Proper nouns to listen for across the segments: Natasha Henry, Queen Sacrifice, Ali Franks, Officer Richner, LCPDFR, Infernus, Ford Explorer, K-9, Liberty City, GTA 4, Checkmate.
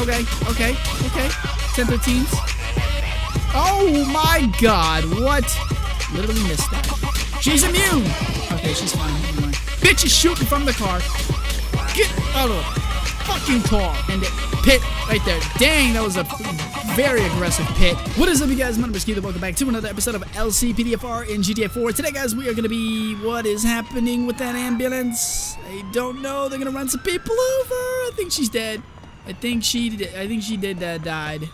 Okay. 10-13s. Oh my god, what? Literally missed that. She's immune! Okay, she's fine. Never mind. Bitch is shooting from the car. Get out of the fucking car. And it pit right there. Dang, that was a very aggressive pit. What is up, you guys? My name is Keith. Welcome back to another episode of LCPDFR in GTA 4. Today, guys, we are going to be... What is happening with that ambulance? I don't know. They're going to run some people over. I think she's dead. I think she died.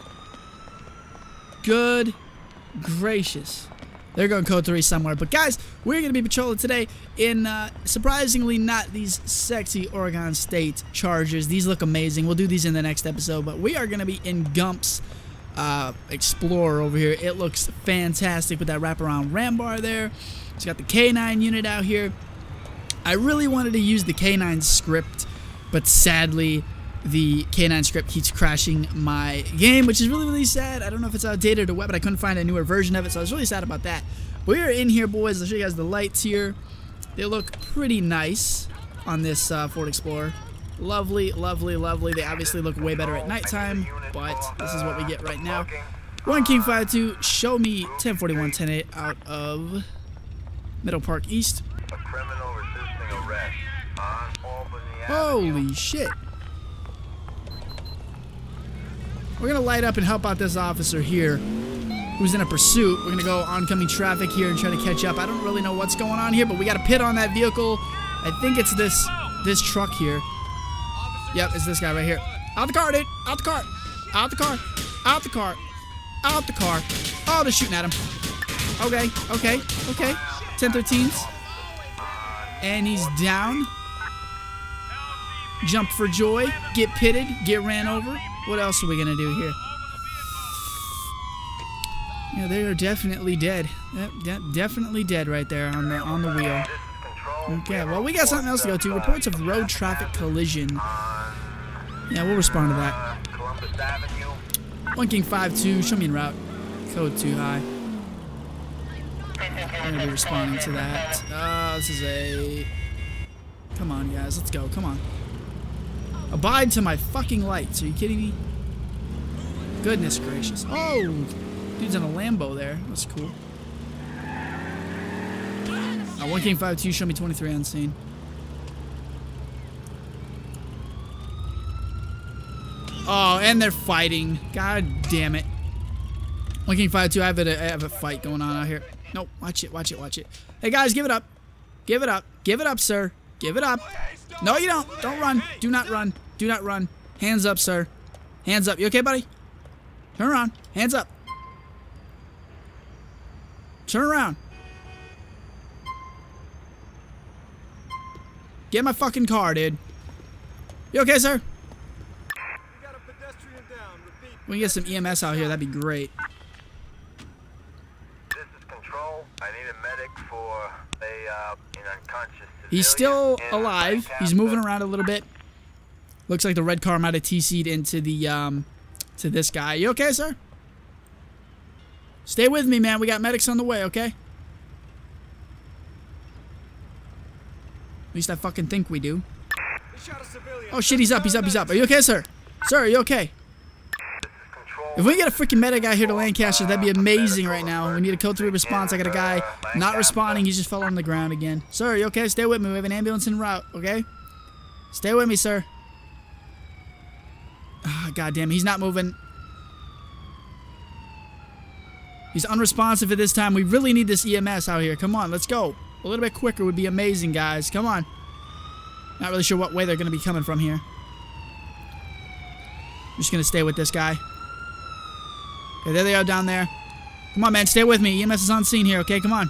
Good gracious. They're going code 3 somewhere. But guys, we're going to be patrolling today in, surprisingly, not these sexy Oregon State Chargers. These look amazing. We'll do these in the next episode. But we are going to be in Gump's Explorer over here. It looks fantastic with that wraparound ram bar there. It's got the K9 unit out here. I really wanted to use the K9 script, but sadly... the K9 script keeps crashing my game, which is really, really sad. I don't know if it's outdated or what, but I couldn't find a newer version of it, so I was really sad about that. We are in here, boys. I'll show you guys the lights here. They look pretty nice on this Ford Explorer. Lovely, lovely, lovely. They obviously look way better at nighttime, but this is what we get right now. 1 King 52, show me 1041 108 out of Middle Park East. Holy shit. We're going to light up and help out this officer here who's in a pursuit. We're going to go oncoming traffic here and try to catch up. I don't really know what's going on here, but we got a pit on that vehicle. I think it's this truck here. Yep, it's this guy right here. Out the car, dude. Out the car. Out the car. Out the car. Out the car. Oh, they're shooting at him. Okay. 10-13s. And he's down. Jump for joy. Get pitted. Get ran over. What else are we gonna do here? Yeah, they are definitely dead. Definitely dead right there on the wheel. Okay, well, we got something else to go to. Reports of road traffic collision. Yeah, we'll respond to that. 1 King 52, show me en route. Code too high. I'm gonna be responding to that. This is a... Come on, guys, let's go. Come on. Abide to my fucking lights. Are you kidding me? Goodness gracious. Oh! Dude's in a Lambo there. That's cool. 1 King 52, show me 23 on scene. Oh, and they're fighting. God damn it. 1 King 52, I have a fight going on out here. Nope, watch it. Hey guys, give it up. Give it up, sir. Give it up. No, you don't. Don't run. Do not run. Do not run. Hands up, sir. Hands up. You okay, buddy? Turn around. Hands up. Turn around. Get my fucking car, dude. You okay, sir? We can get some EMS out here. That'd be great. This is control. I need a medic for a unconscious. He's still alive. He's moving around a little bit. Looks like the red car might have TC'd into the to this guy. You okay, sir? Stay with me, man. We got medics on the way, okay? At least I fucking think we do. Oh shit, he's up. Are you okay, sir? Sir, are you okay? If we get a freaking medic out here to Lancaster, that'd be amazing right now. We need a code 3 response. I got a guy not responding. He's just fell on the ground again. Sir, are you okay? Stay with me. We have an ambulance en route, okay? Stay with me, sir. Oh, God damn, he's not moving. He's unresponsive at this time. We really need this EMS out here. Come on, let's go. A little bit quicker would be amazing, guys. Come on. Not really sure what way they're going to be coming from here. I'm just going to stay with this guy. Okay, there they are down there. Come on, man. Stay with me. EMS is on scene here, okay? Come on.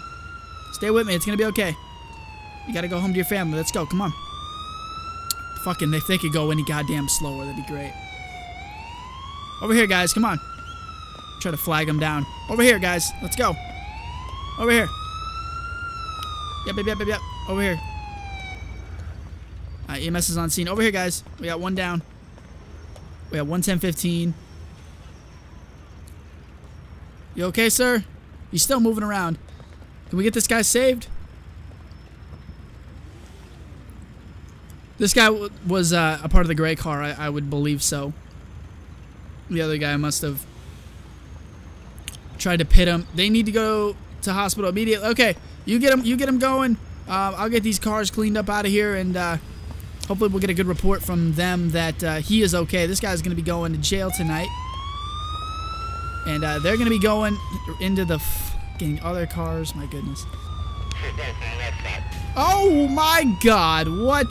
Stay with me. It's going to be okay. You got to go home to your family. Let's go. Come on. Fucking, if they could go any goddamn slower, that'd be great. Over here, guys. Come on. Try to flag them down. Over here, guys. Let's go. Over here. Yep. Over here. All right, EMS is on scene. Over here, guys. We got one down. We got 110-15. You okay, sir? He's still moving around. Can we get this guy saved? This guy was a part of the gray car, I would believe so. The other guy must have tried to pit him. They need to go to hospital immediately. Okay, you get him going. I'll get these cars cleaned up out of here, and hopefully we'll get a good report from them that he is okay. This guy's going to be going to jail tonight, and they're going to be going into the fucking other cars. My goodness. Oh my God! What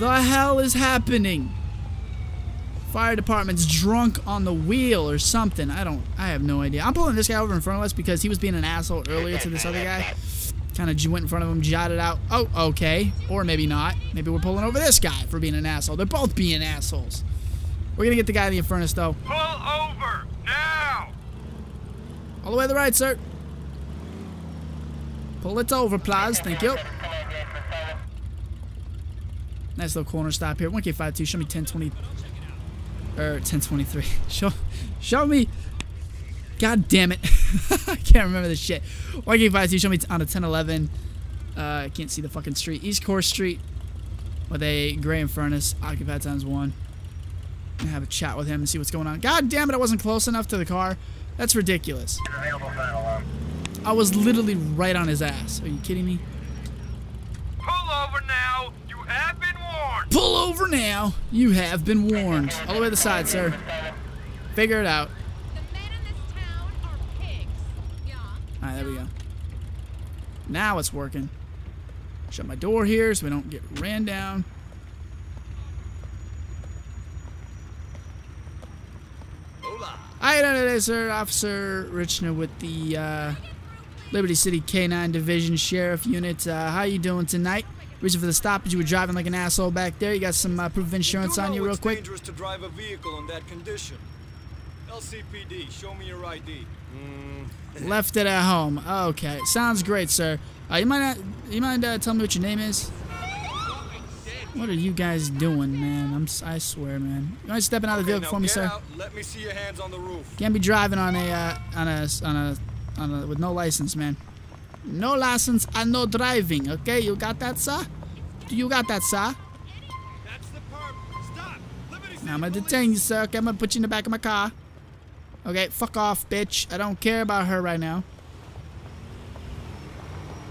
the hell is happening? Fire department's drunk on the wheel or something. I have no idea. I'm pulling this guy over in front of us because he was being an asshole earlier to this other guy. Kind of went in front of him, jotted out. Oh, okay. Or maybe not. Maybe we're pulling over this guy for being an asshole. They're both being assholes. We're gonna get the guy in the furnace though. Pull over now. All the way to the right, sir. Pull it over, please. Thank you. Nice little corner stop here. 1K52. Show me 1020. Or 1023. Show me. God damn it. I can't remember this shit. 1K52. Show me on a 1011. I can't see the fucking street. East Course Street. With a gray and furnace. Occupied ×1. I'm gonna have a chat with him and see what's going on. God damn it. I wasn't close enough to the car. That's ridiculous. I was literally right on his ass. Are you kidding me? Pull over now. You have been warned. Pull over now. You have been warned. All the way to the side, sir. Figure it out. The men in this town are pigs. Yeah. All right, there we go. Now it's working. Shut my door here so we don't get ran down. Hola. Hi, today, sir. Officer Richner with the Liberty City K-9 Division Sheriff Unit. How you doing tonight? Reason for the stoppage, you were driving like an asshole back there. You got some proof of insurance on you real quick? It's dangerous to drive a vehicle in that condition. LCPD, show me your ID. Left it at home. Okay, sounds great, sir. You mind telling me what your name is? What are you guys doing, man? I swear, man. You mind stepping out of the vehicle for me, sir? Let me see your hands on the roof. Can't be driving on a with no license, man. No license and no driving. Okay, you got that, sir? You got that, sir? That's the part. Stop. Now I'm gonna detain you, sir. Okay, I'm gonna put you in the back of my car. Okay, fuck off, bitch. I don't care about her right now.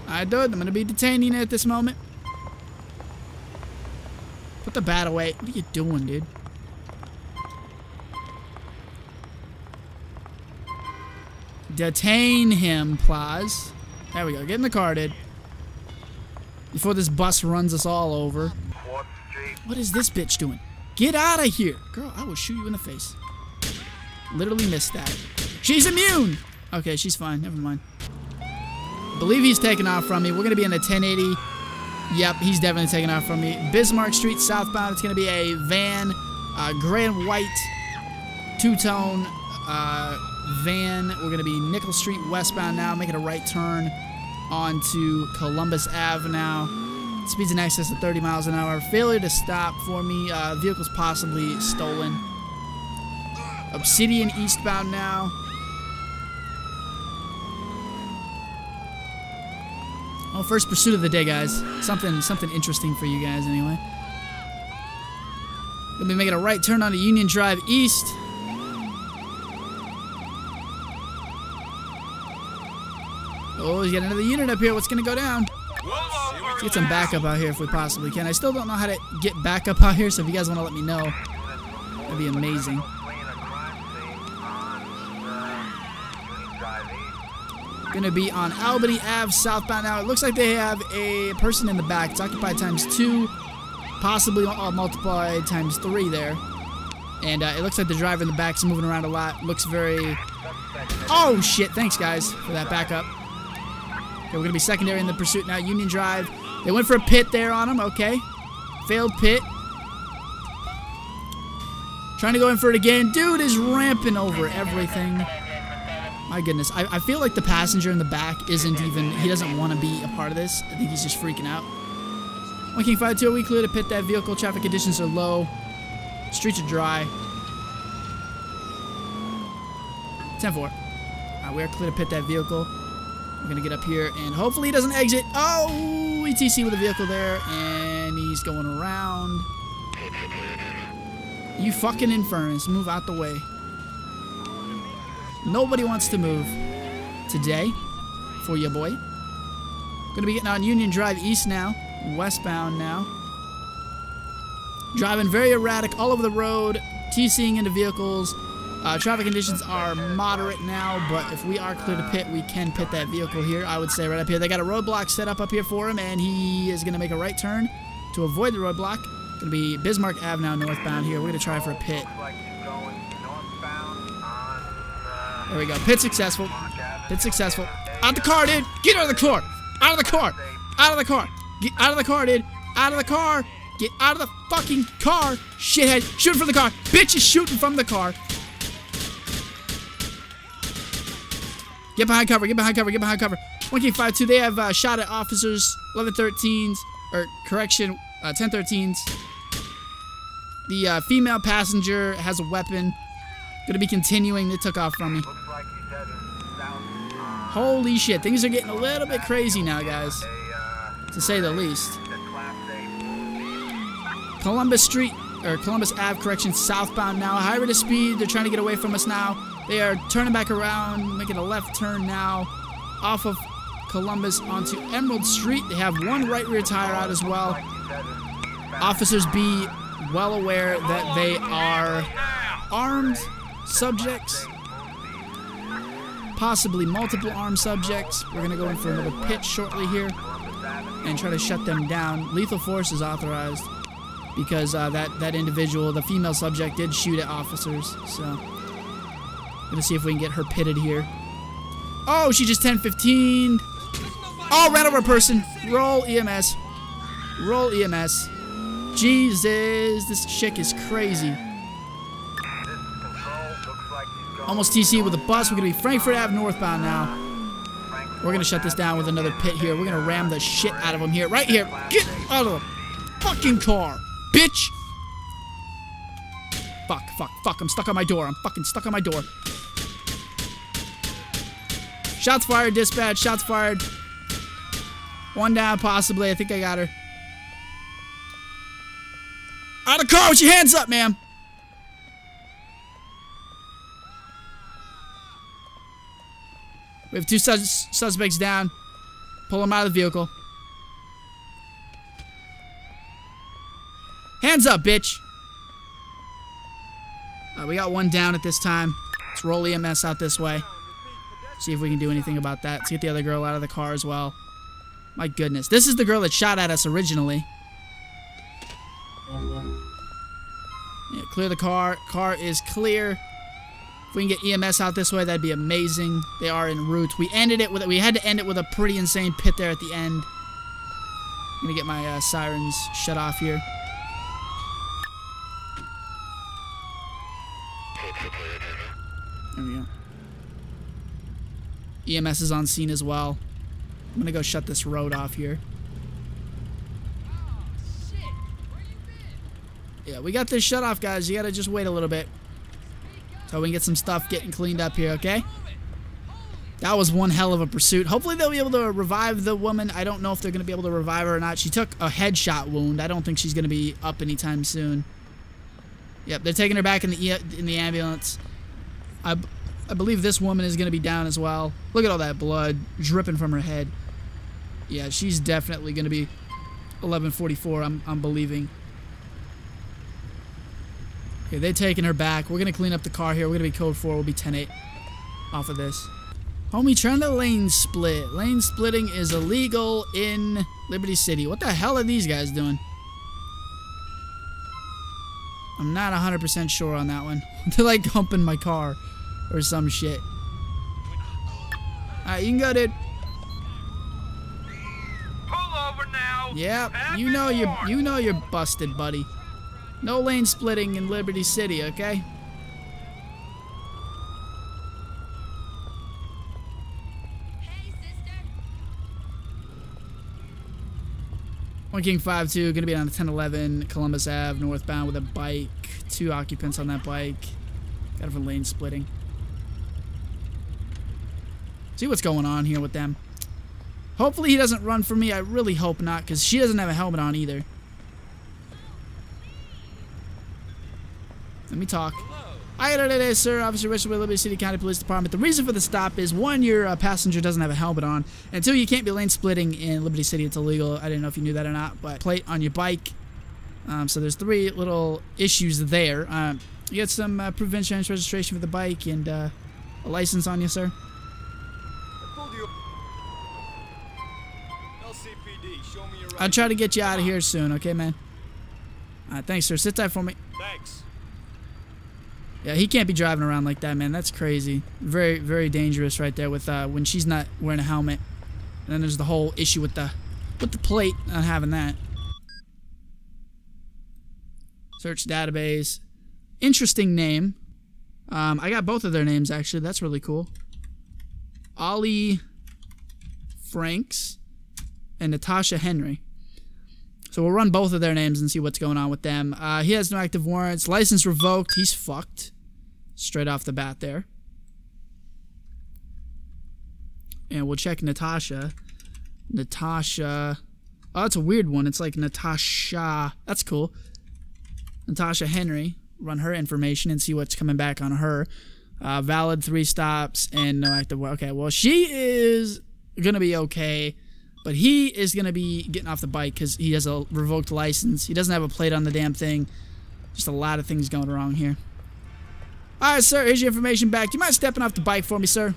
Alright, dude. I'm gonna be detaining her at this moment. Put the bat away. What are you doing, dude? Detain him, please. There we go. Get in the car, dude. Before this bus runs us all over. What is this bitch doing? Get out of here. Girl, I will shoot you in the face. Literally missed that. She's immune. Okay, she's fine. Never mind. I believe he's taking off from me. We're going to be in a 1080. Yep, he's definitely taking off from me. Bismarck Street, southbound. It's going to be a van. Gray and white. Two-tone. Van. We're going to be Nickel Street westbound now, making a right turn onto Columbus Ave now. Speeds in excess of 30 miles an hour. Failure to stop for me. Vehicle's possibly stolen. Obsidian eastbound now. Oh, first pursuit of the day, guys. Something interesting for you guys anyway. We'll be making a right turn onto Union Drive East. Oh, he's got another unit up here. What's going to go down? Let's get some backup out here if we possibly can. I still don't know how to get backup out here, so if you guys want to let me know, that'd be amazing. Going to be on Albany Ave, southbound now. It looks like they have a person in the back. It's occupied ×2, possibly multiplied ×3 there. And it looks like the driver in the back's moving around a lot. Looks very... Oh, shit. Thanks, guys, for that backup. Okay, we're going to be secondary in the pursuit now. Union Drive. They went for a pit there on him. Okay. Failed pit. Trying to go in for it again. Dude is ramping over everything. My goodness. I feel like the passenger in the back isn't even... He doesn't want to be a part of this. I think he's just freaking out. 1 King 5-2, we clear to pit that vehicle. Traffic conditions are low. Streets are dry. 10-4. We are clear to pit that vehicle. We're going to get up here, and hopefully he doesn't exit. Oh, ETC with a vehicle there, and he's going around. You fucking infernus, move out the way. Nobody wants to move today for your boy. Gonna be getting on Union Drive East now, westbound now. Driving very erratic all over the road, TCing into vehicles. Traffic conditions are moderate now, but if we are clear to pit, we can pit that vehicle here. I would say right up here. They got a roadblock set up here for him, and he is gonna make a right turn to avoid the roadblock. Gonna be Bismarck Ave now northbound here. We're gonna try for a pit. There we go. Pit successful. Pit successful. Out the car, dude! Get out of the car! Out of the car! Out of the car! Get out of the car, dude! Out of the car! Get out of the fucking car! Shithead! Shoot from the car! Bitch is shooting from the car! Get behind cover! Get behind cover! Get behind cover! 1K52. They have shot at officers. 1113s. Or correction. 1013s. The female passenger has a weapon. Gonna be continuing. They took off from me. Holy shit. Things are getting a little bit crazy now, guys. To say the least. Columbus Street, or Columbus Ave, correction, southbound now. High rate of speed. They're trying to get away from us now. They are turning back around, making a left turn now. Off of Columbus onto Emerald Street. They have one right rear tire out as well. Officers, be well aware that they are armed subjects, possibly multiple armed subjects. We're going to go in for another pit shortly here and try to shut them down. Lethal force is authorized because that individual, the female subject, did shoot at officers. So, I'm going to see if we can get her pitted here. Oh, she just 10-15. Oh, ran over a person. Roll EMS. Roll EMS. Jesus, this chick is crazy. Almost TC with a bus. We're going to be Frankfurt Ave northbound now. We're going to shut this down with another pit here. We're going to ram the shit out of him here. Right here. Get out of the fucking car, bitch. Fuck, fuck, fuck. I'm stuck on my door. I'm fucking stuck on my door. Shots fired, dispatch. Shots fired. One down, possibly. I think I got her. Out of the car with your hands up, ma'am. We have two suspects down. Pull them out of the vehicle. Hands up, bitch. We got one down at this time. Let's roll EMS out this way. See if we can do anything about that. Let's get the other girl out of the car as well. My goodness. This is the girl that shot at us originally. Yeah, clear the car. Car is clear. If we can get EMS out this way, that'd be amazing. They are en route. We ended it with. We had to end it with a pretty insane pit there at the end. I'm gonna get my sirens shut off here. There we go. EMS is on scene as well. I'm gonna go shut this road off here. Yeah, we got this shut off, guys. You gotta just wait a little bit. So we can get some stuff getting cleaned up here, okay? That was one hell of a pursuit. Hopefully they'll be able to revive the woman. I don't know if they're going to be able to revive her or not. She took a headshot wound. I don't think she's going to be up anytime soon. Yep, they're taking her back in the ambulance. I believe this woman is going to be down as well. Look at all that blood dripping from her head. Yeah, she's definitely going to be 1144, I'm believing. Okay, they're taking her back. We're going to clean up the car here. We're going to be code 4. We'll be 10-8 off of this. Homie, trying to lane split. Lane splitting is illegal in Liberty City. What the hell are these guys doing? I'm not 100% sure on that one. They're like humping my car or some shit. Alright, you can go, dude. Pull over now. Yeah, you know you're busted, buddy. No lane splitting in Liberty City, okay? Hey, sister. 1K52, gonna be on the 1011 Columbus Ave, northbound with a bike. Two occupants on that bike. Got it for lane splitting. See what's going on here with them. Hopefully he doesn't run for me. I really hope not, because she doesn't have a helmet on either. Let me talk. I got it today, sir. Officer Richner with Liberty City County Police Department. The reason for the stop is, one, your passenger doesn't have a helmet on, and two, you can't be lane splitting in Liberty City. It's illegal. I didn't know if you knew that or not, but plate on your bike. So there's three little issues there. You got some proof of insurance, registration for the bike, and a license on you, sir. I'll try to get you out of here soon, okay, man? Thanks, sir. Sit tight for me. Thanks. Yeah, he can't be driving around like that, man. That's crazy. Very, very dangerous right there with when she's not wearing a helmet. And then there's the whole issue with the plate, not having that. Search database. Interesting name. I got both of their names, actually. That's really cool. Ali Franks and Natasha Henry. So we'll run both of their names and see what's going on with them. He has no active warrants. License revoked. He's fucked. Straight off the bat there. And we'll check Natasha. Natasha. Oh, that's a weird one. It's like Natasha. That's cool. Natasha Henry. Run her information and see what's coming back on her. Valid 3 stops and no active warrant. Okay, well, she is going to be okay. But he is going to be getting off the bike because he has a revoked license. He doesn't have a plate on the damn thing. Just a lot of things going wrong here. All right, sir. Here's your information back. You mind stepping off the bike for me, sir?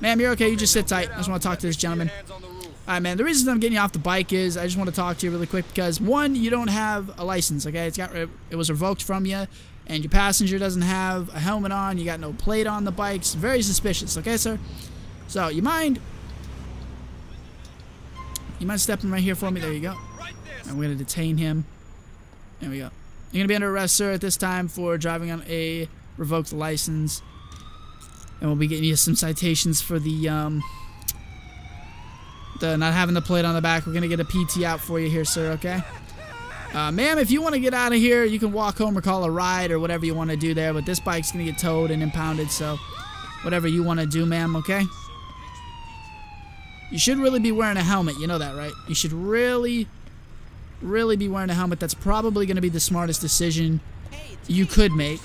Ma'am, you're okay. You just sit tight. I just want to talk to this gentleman. All right, man. The reason I'm getting you off the bike is I just want to talk to you really quick because, one, you don't have a license, okay? It was revoked from you, and your passenger doesn't have a helmet on. You got no plate on the bikes. Very suspicious, okay, sir? So, you mind stepping right here for me? There you go. And we're going to detain him. There we go. You're going to be under arrest, sir, at this time for driving on a revoked license. And we'll be getting you some citations for the not having the plate on the back. We're going to get a PT out for you here, sir, okay? Ma'am, if you want to get out of here, you can walk home or call a ride or whatever you want to do there. But this bike's going to get towed and impounded, so whatever you want to do, ma'am, okay? You should really be wearing a helmet. You know that, right? You should really, really be wearing a helmet. That's probably going to be the smartest decision you could make.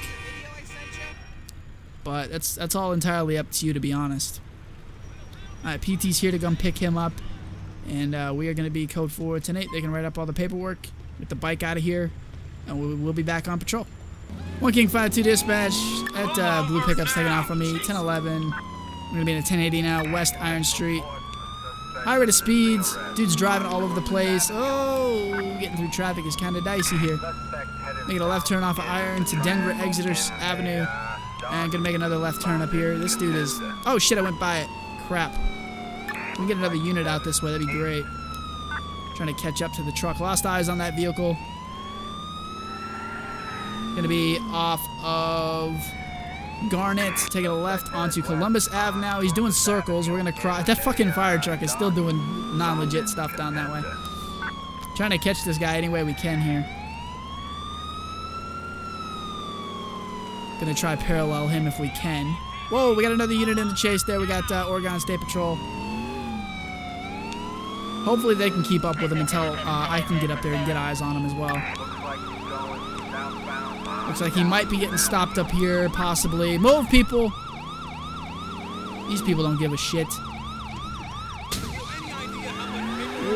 But that's all entirely up to you, to be honest. All right, PT's here to come pick him up. And we are going to be code 4 tonight. They can write up all the paperwork, get the bike out of here, and we'll be back on patrol. 1 King 52 dispatch. That blue pickup's taking off from me. 1011. I'm going to be in a 1080 now, West Iron Street. High rate of speeds. Dude's driving all over the place. Oh, getting through traffic is kind of dicey here. Making a left turn off of Iron to Denver Exeter Avenue. And gonna make another left turn up here. This dude is... Oh, shit, I went by it. Crap. We can get another unit out this way. That'd be great. Trying to catch up to the truck. Lost eyes on that vehicle. Gonna be off of... Garnet, taking a left onto Columbus Ave now. He's doing circles. We're going to cross. That fucking fire truck is still doing non-legit stuff down that way. Trying to catch this guy any way we can here. Going to try parallel him if we can. Whoa, we got another unit in the chase there. We got Oregon State Patrol. Hopefully they can keep up with him until I can get up there and get eyes on him as well. Looks like he might be getting stopped up here, possibly. Move, people! These people don't give a shit.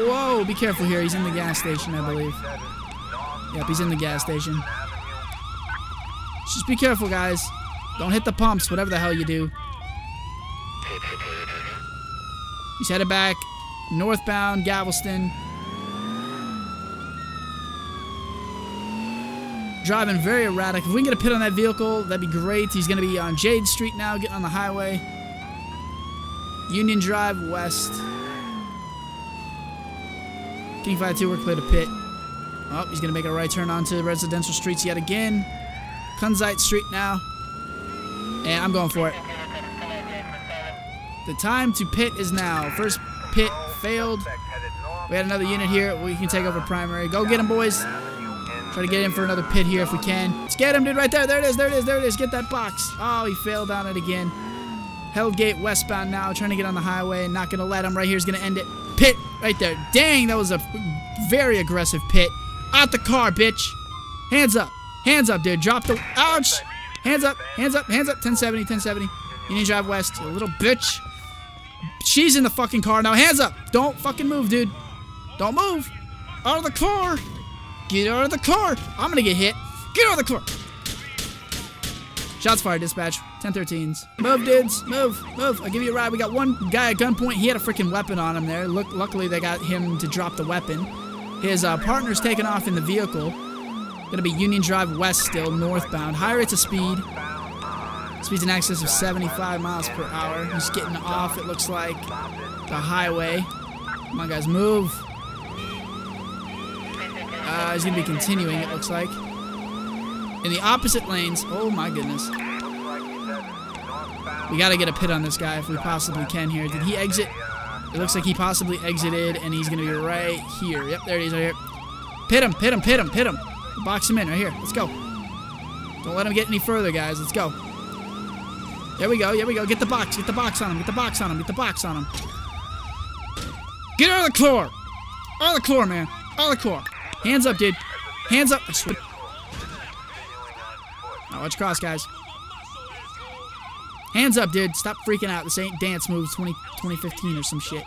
Whoa, be careful here. He's in the gas station, I believe. Yep, he's in the gas station. Just be careful, guys. Don't hit the pumps, whatever the hell you do. He's headed back. Northbound, Galveston. Driving very erratic. If we can get a pit on that vehicle, that'd be great. He's going to be on Jade Street now, getting on the highway. Union Drive West. King 52, we're clear to pit. Oh, he's going to make a right turn onto residential streets yet again. Kunzite Street now. And I'm going for it. The time to pit is now. First pit failed. We had another unit here. We can take over primary. Go get him, boys. Try to get in for another pit here if we can. Let's get him, dude, right there. There it is, there it is, there it is. Get that box. Oh, he failed on it again. Hellgate westbound now, trying to get on the highway. Not going to let him. Right here is going to end it. Pit right there. Dang, that was a very aggressive pit. Out the car, bitch. Hands up. Hands up, dude. Drop the... Ouch! Hands up. Hands up. Hands up. 1070. 1070. You need to drive west. You little bitch. She's in the fucking car now. Hands up. Don't fucking move, dude. Don't move. Out of the car. Get out of the car. I'm gonna get hit. Get out of the car. Shots fired, dispatch. 1013s. Move, dudes. Move. Move. I'll give you a ride. We got one guy at gunpoint. He had a freaking weapon on him there. Look, luckily, they got him to drop the weapon. His partner's taken off in the vehicle. Gonna be Union Drive West still, northbound. High rates of speed. Speed's in excess of 75 miles per hour. He's getting off, it looks like, the highway. Come on, guys. Move. He's gonna be continuing, it looks like. In the opposite lanes. Oh, my goodness. We got to get a pit on this guy if we possibly can here. Did he exit? It looks like he possibly exited, and he's going to be right here. Yep, there he is right here. Pit him, pit him, pit him, pit him. Box him in right here. Let's go. Don't let him get any further, guys. Let's go. There we go. Here we go. Get the box. Get the box on him. Get the box on him. Get the box on him. Get out of the car. Out of the car, man. Out of the car. Hands up, dude. Hands up. I swear. Watch cross, guys. Hands up, dude. Stop freaking out. This ain't Dance Moves 2015 or some shit.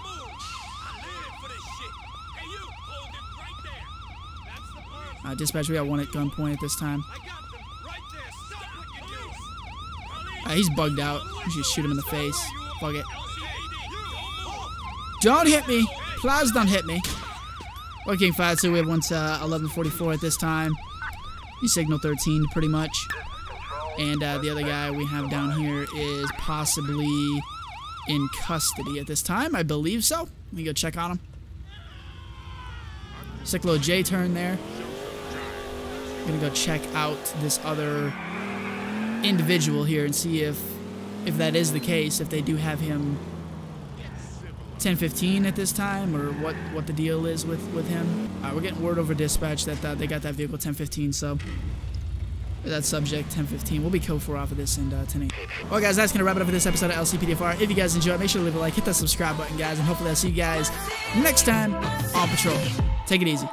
Dispatch, we got one at gunpoint at this time. He's bugged out. You should shoot him in the face. Fuck it. Don't hit me. Please don't hit me. Looking fast, so we have 1144 at this time. You signal 13 pretty much. And the other guy we have down here is possibly in custody at this time. I believe so. Let me go check on him. Sick little J turn there. I'm going to go check out this other individual here and see if that is the case. If they do have him 1015 at this time, or what the deal is with him. We're getting word over dispatch that they got that vehicle 1015, so... That subject, 1015. We'll be code 4 off of this and 10-8. Well, guys, that's going to wrap it up for this episode of LCPDFR. If you guys enjoyed, make sure to leave a like, hit that subscribe button, guys, and hopefully I'll see you guys next time on patrol. Take it easy.